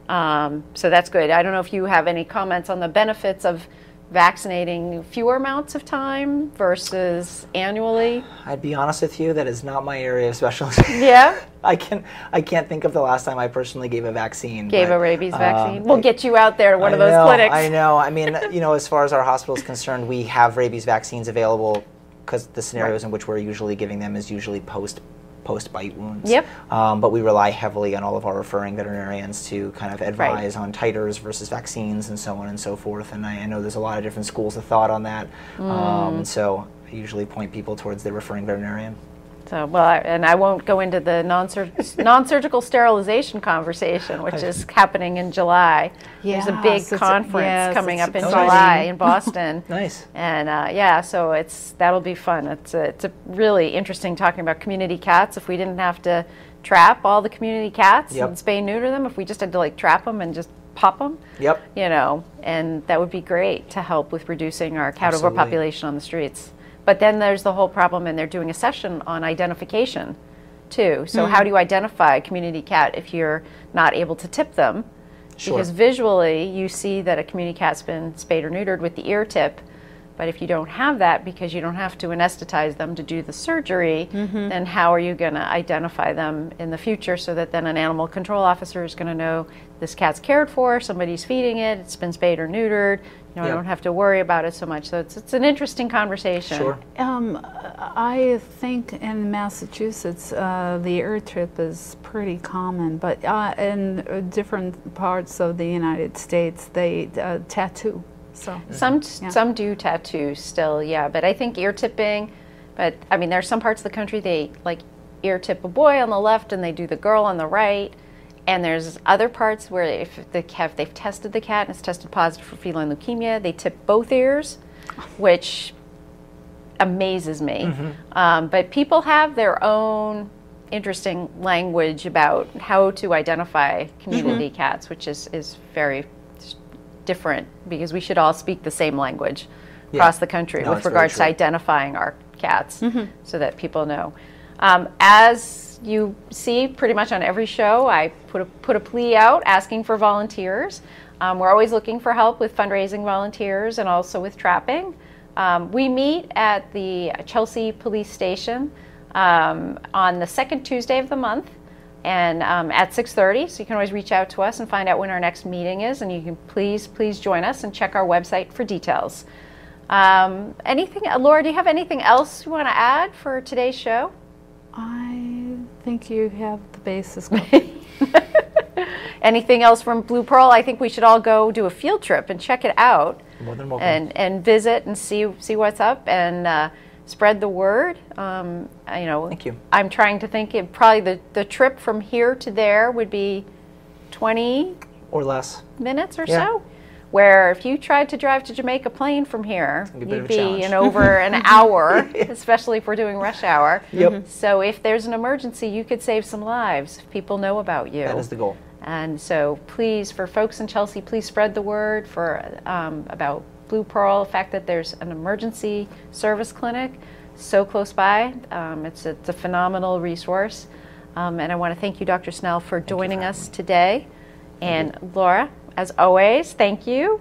Um, so that's good. I don't know if you have any comments on the benefits of vaccinating fewer amounts of time versus annually. I'd be honest with you, that is not my area of specialty. Yeah. I can I can't think of the last time I personally gave a vaccine. Gave but, a rabies um, vaccine. We'll I, get you out there to one I of those know, clinics. I know. I mean, you know, as far as our hospital is concerned, we have rabies vaccines available because the scenarios right. in which we're usually giving them is usually post. post-bite wounds. Yep. Um, but we rely heavily on all of our referring veterinarians to kind of advise right. on titers versus vaccines and so on and so forth. And I, I know there's a lot of different schools of thought on that. Mm. Um, so I usually point people towards the referring veterinarian. So, well, I, and I won't go into the non-sur non-surgical sterilization conversation, which is happening in July. Yeah, there's a big so conference yes, coming up in July in Boston. Nice. And uh, yeah, so it's that'll be fun. It's a, it's a really interesting talking about community cats. If we didn't have to trap all the community cats yep. and spay neuter them, if we just had to like trap them and just pop them, yep. you know, and that would be great to help with reducing our cat Absolutely. Overpopulation on the streets. But then there's the whole problem, and they're doing a session on identification, too. So mm-hmm. how do you identify a community cat if you're not able to tip them? Sure. Because visually, you see that a community cat's been spayed or neutered with the ear tip. But if you don't have that, because you don't have to anesthetize them to do the surgery, mm-hmm. then how are you going to identify them in the future so that then an animal control officer is going to know this cat's cared for, somebody's feeding it, it's been spayed or neutered, you know, yep. I don't have to worry about it so much. So it's, it's an interesting conversation. Sure. Um, I think in Massachusetts, uh, the ear tip is pretty common, but uh, in different parts of the United States, they uh, tattoo. So some yeah. some do tattoo still, yeah. But I think ear tipping, but I mean, there's some parts of the country they like ear tip a boy on the left and they do the girl on the right. And there's other parts where if they have they've tested the cat and it's tested positive for feline leukemia, they tip both ears, which amazes me. Mm-hmm. Um, but people have their own interesting language about how to identify community mm-hmm. cats, which is is very different, because we should all speak the same language yeah. across the country no, with regards to identifying our cats mm-hmm. so that people know. Um, as you see pretty much on every show, I put a, put a plea out asking for volunteers. Um, we're always looking for help with fundraising volunteers and also with trapping. Um, we meet at the Chelsea Police Station um, on the second Tuesday of the month. And um, at six thirty, so you can always reach out to us and find out when our next meeting is, and you can please, please join us and check our website for details. Um, anything, Laura, do you have anything else you want to add for today's show? I think you have the basis. Anything else from Blue Pearl? I think we should all go do a field trip and check it out. More than welcome. And, and visit and see, see what's up. And uh, spread the word. Um, you know, Thank you. I'm trying to think. It probably the the trip from here to there would be twenty or less minutes or yeah. so. where if you tried to drive to Jamaica Plain from here, be you'd be in over an hour, yeah. especially if we're doing rush hour. Yep. So if there's an emergency, you could save some lives if people know about you. That is the goal. And so please, for folks in Chelsea, please spread the word for um, about Blue Pearl, the fact that there's an emergency service clinic so close by. Um, it's, a, it's a phenomenal resource. Um, and I want to thank you, Doctor Snell, for joining for us today. And mm-hmm. Laura, as always, thank you.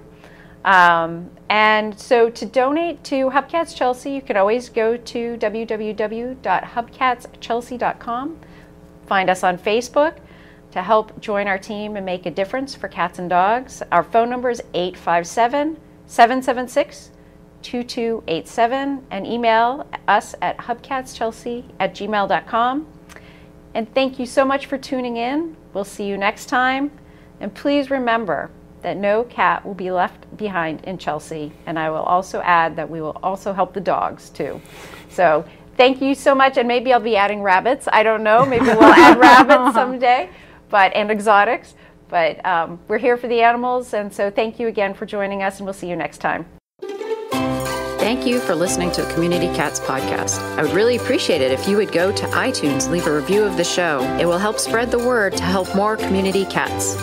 Um, and so to donate to HubCats Chelsea, you can always go to w w w dot hubcats chelsea dot com. Find us on Facebook to help join our team and make a difference for cats and dogs. Our phone number is eight five seven, seven seven six, two two eight seven and email us at hubcatschelsea at gmail dot com. And thank you so much for tuning in. We'll see you next time. And please remember that no cat will be left behind in Chelsea. And I will also add that we will also help the dogs too. So thank you so much. And maybe I'll be adding rabbits. I don't know. Maybe we'll add rabbits someday, but and exotics. But um, we're here for the animals. And so thank you again for joining us. And we'll see you next time. Thank you for listening to the Community Cats Podcast. I would really appreciate it if you would go to iTunes, leave a review of the show. It will help spread the word to help more community cats.